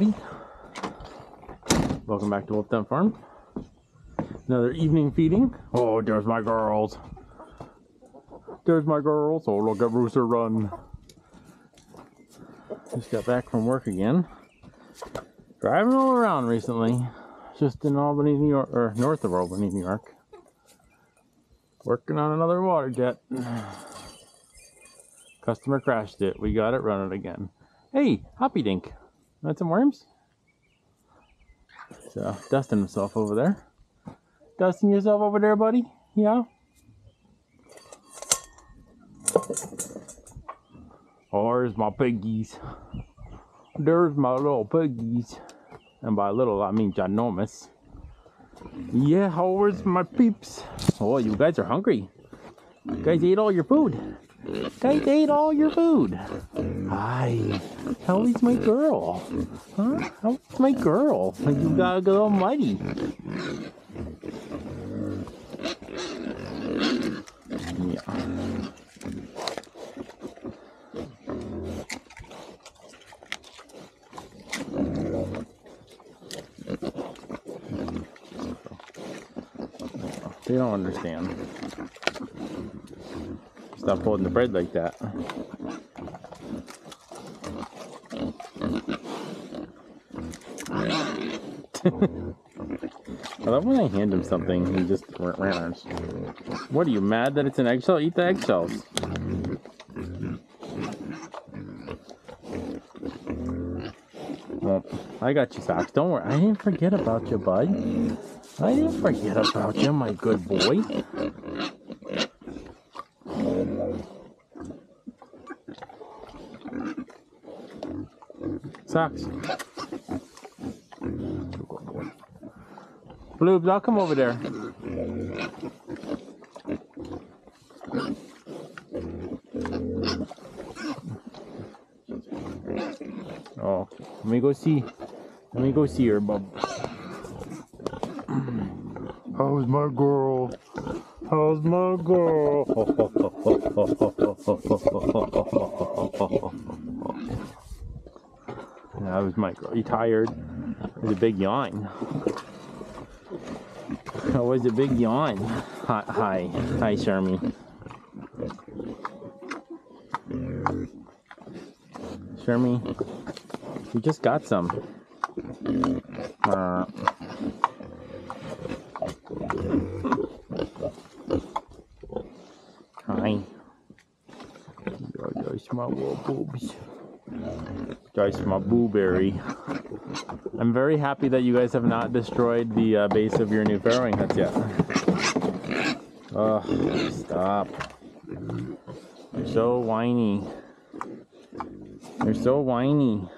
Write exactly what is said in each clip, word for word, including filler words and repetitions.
everybody. Welcome back to Wolf Den Farm. Another evening feeding. Oh, there's my girls. There's my girls. Oh, look at Rooster run. Just got back from work again. Driving all around recently. Just in Albany, New York, or north of Albany, New York. Working on another water jet. Customer crashed it. We got it running again. Hey, Hoppydink. Want some worms? So, dusting himself over there. Dusting yourself over there, buddy? Yeah? Oh, there's my piggies. There's my little piggies. And by little, I mean ginormous. Yeah, oh, where's my peeps? Oh, you guys are hungry. You guys ate all your food. You guys ate all your food. Hi. How is my girl? Huh? How is my girl? You gotta go almighty. Yeah. They don't understand. Stop holding the bread like that. I love when I hand him something and he just runs. What are you, mad that it's an eggshell? Eat the eggshells. Well, I got you, Socks. Don't worry. I didn't forget about you, bud. I didn't forget about you, my good boy. Socks. Bloobs, I'll come over there. Oh, let me go see. Let me go see her, bub. How's my girl? How's my girl? That was my girl. You tired? It was a big yawn. That was a big yawn. Hi, hi, hi, Shermie. Shermie, we just got some. Uh, Hi. There's my little boobs. There's my blueberry. I'm very happy that you guys have not destroyed the uh, base of your new farrowing huts yet. Oh, stop. You're so whiny. You're so whiny.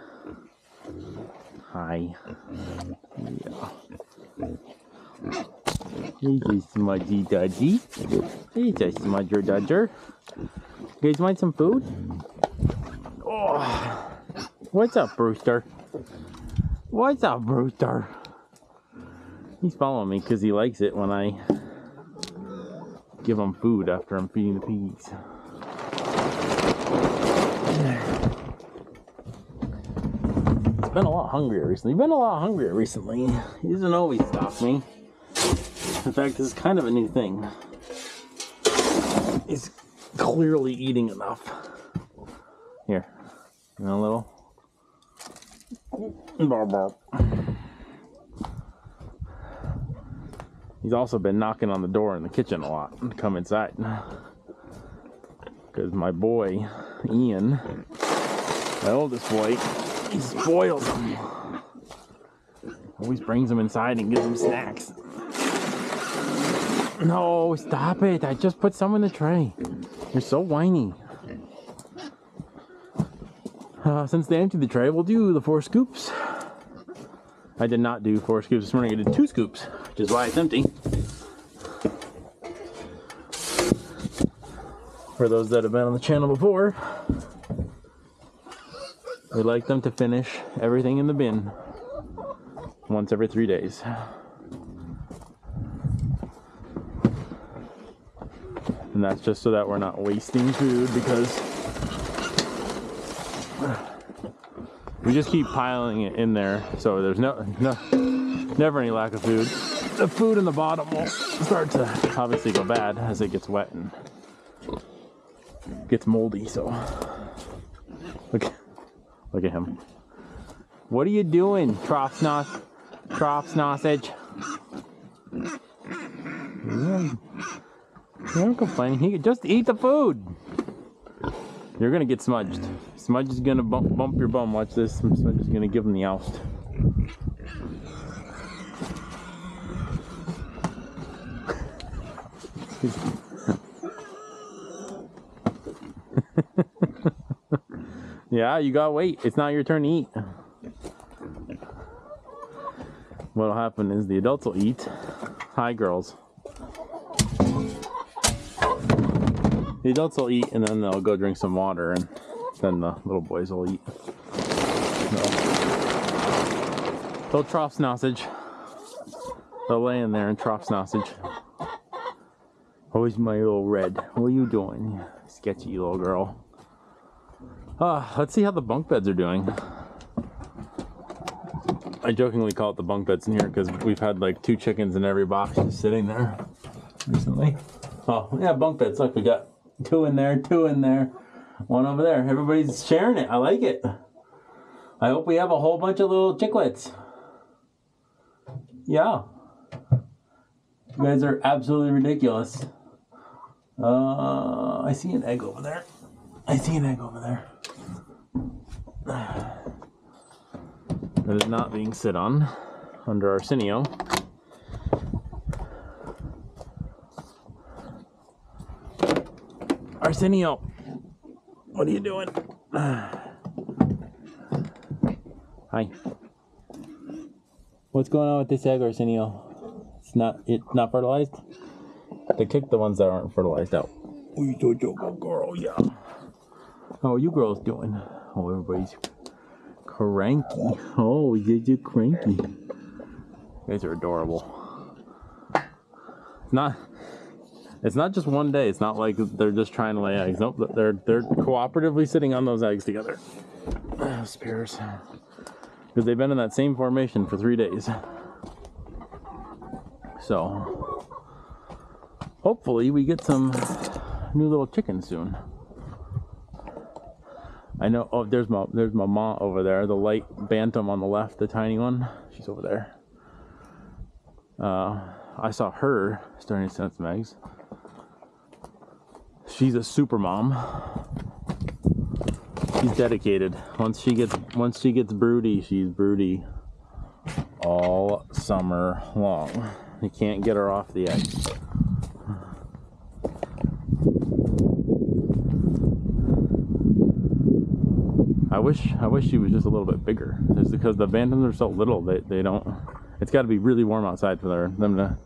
Hi. Yeah. He's a smudgy dudgy. He's a smudger dudger. You guys want some food? Oh. What's up, Brewster? What's up, Brewster? He's following me because he likes it when I give him food after I'm feeding the pigs. He's been a lot hungrier recently. He's been a lot hungrier recently. He doesn't always stop me. In fact, this is kind of a new thing. He's clearly eating enough. Here. And a little. He's also been knocking on the door in the kitchen a lot to come inside. Because my boy, Ian, my oldest boy, he spoils him. Always brings him inside and gives him snacks. No, stop it. I just put some in the tray. You're so whiny. Uh, since they emptied the tray, we'll do the four scoops. I did not do four scoops this morning. I did two scoops, which is why it's empty. For those that have been on the channel before, we like them to finish everything in the bin once every three days. And that's just so that we're not wasting food, because We just keep piling it in there, so there's no, no never any lack of food. The food in the bottom will start to obviously go bad as it gets wet and gets moldy. So look, look at him. What are you doing, trough snos, trough snossage? You're complaining. He could just eat the food. You're gonna get smudged. Smudge is gonna bump, bump your bum. Watch this. Smudge is gonna give him the oust. Yeah, you gotta wait. It's not your turn to eat. What'll happen is the adults will eat. Hi, girls. The adults will eat, and then they'll go drink some water, and then the little boys will eat. They'll, they'll trough snossage. They'll lay in there and trough snossage. Oh, he's my little red. What are you doing? Sketchy little girl. Uh, let's see how the bunk beds are doing. I jokingly call it the bunk beds in here because we've had like two chickens in every box just sitting there recently. Oh, yeah, bunk beds. Look, we got two in there, two in there, one over there. Everybody's sharing it. I like it. I hope we have a whole bunch of little chicklets. Yeah. You guys are absolutely ridiculous. Uh, I see an egg over there. I see an egg over there. That is not being sit on under Arsenio. Arsenio, what are you doing? Hi. What's going on with this egg, Arsenio? It's not it's not fertilized? They kick the ones that aren't fertilized out. Oh, you do joke, girl, yeah. How are you girls doing? Oh, everybody's cranky. Oh, you're cranky. You guys are adorable. It's not. It's not just one day. It's not like they're just trying to lay eggs. Nope, they're they're cooperatively sitting on those eggs together. Oh, spears. Because they've been in that same formation for three days. So, hopefully we get some new little chickens soon. I know. Oh, there's my there's my mom over there. The light bantam on the left, the tiny one. She's over there. Uh, I saw her starting to send some eggs. She's a super mom. She's dedicated. Once she gets once she gets broody, she's broody all summer long. You can't get her off the eggs. I wish I wish she was just a little bit bigger. It's because the bantams are so little they they don't. It's got to be really warm outside for their, them to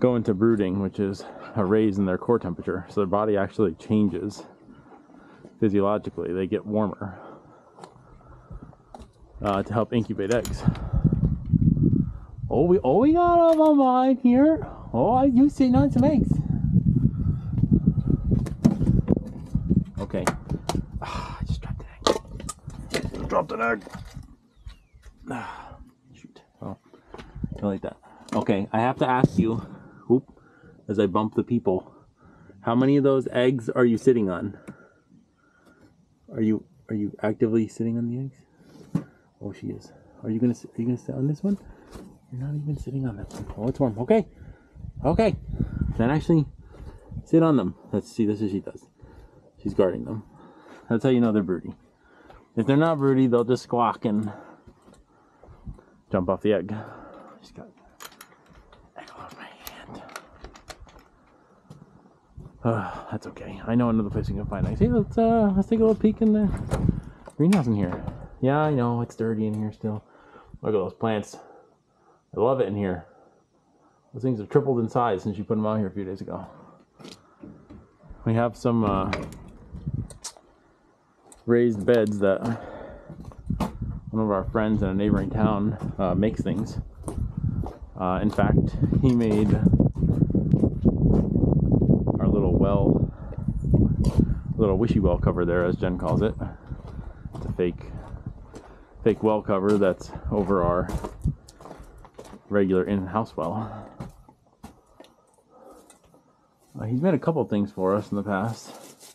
go into brooding, which is a raise in their core temperature. So their body actually changes physiologically. They get warmer uh, to help incubate eggs. Oh, we oh we got a mine here. Oh, I you sitting on some eggs. Okay. Ah, I just dropped an egg. Dropped an egg. Ah. Like that. Okay, I have to ask you, whoop, as I bump the people, how many of those eggs are you sitting on? Are you are you actively sitting on the eggs? Oh, she is. Are you gonna are you gonna sit on this one? You're not even sitting on that one. Oh, it's warm. Okay, okay. Then actually sit on them. Let's see. This is what she does. She's guarding them. That's how you know they're broody. If they're not broody, they'll just squawk and jump off the egg. She's got egg on my hand. Uh, that's okay. I know another place we can find eggs. Hey, let's uh, let's take a little peek in the greenhouse in here. Yeah, I know it's dirty in here still. Look at those plants. I love it in here. Those things have tripled in size since you put them out here a few days ago. We have some uh, raised beds that one of our friends in a neighboring town uh, makes things. Uh, in fact, he made our little well, little wishy well cover there, as Jen calls it. It's a fake fake well cover that's over our regular in-house well. Uh, he's made a couple things for us in the past.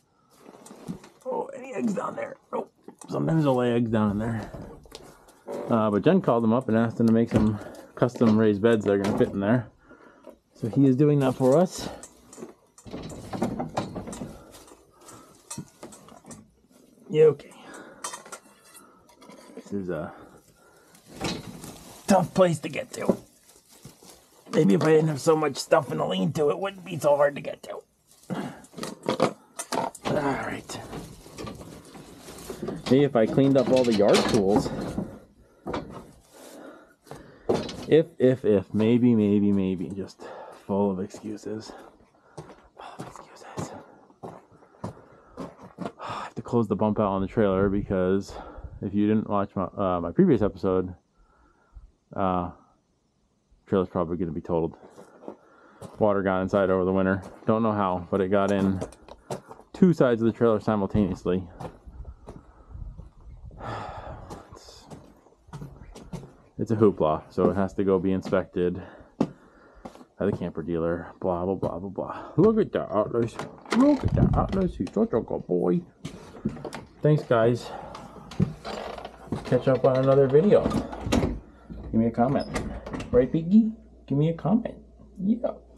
Oh, any eggs down there? Oh, sometimes they'll lay eggs down in there. Uh, but Jen called him up and asked him to make some custom raised beds that are going to fit in there. So he is doing that for us. Yeah, okay. This is a tough place to get to. Maybe if I didn't have so much stuff in the lean-to, it wouldn't be so hard to get to. Alright. Maybe if I cleaned up all the yard tools. If, if, if, maybe, maybe, maybe. Just full of excuses. Full of excuses. I have to close the bump out on the trailer because if you didn't watch my, uh, my previous episode, uh, trailer's probably going to be totaled. Water got inside over the winter. Don't know how, but it got in two sides of the trailer simultaneously. It's, it's a hoopla, so it has to go be inspected at the camper dealer. Blah, blah, blah, blah, blah. Look at that Atlas. Look at that Atlas. He's such a good boy. Thanks, guys. Catch up on another video. Give me a comment. Right, Piggy? Give me a comment. Yeah.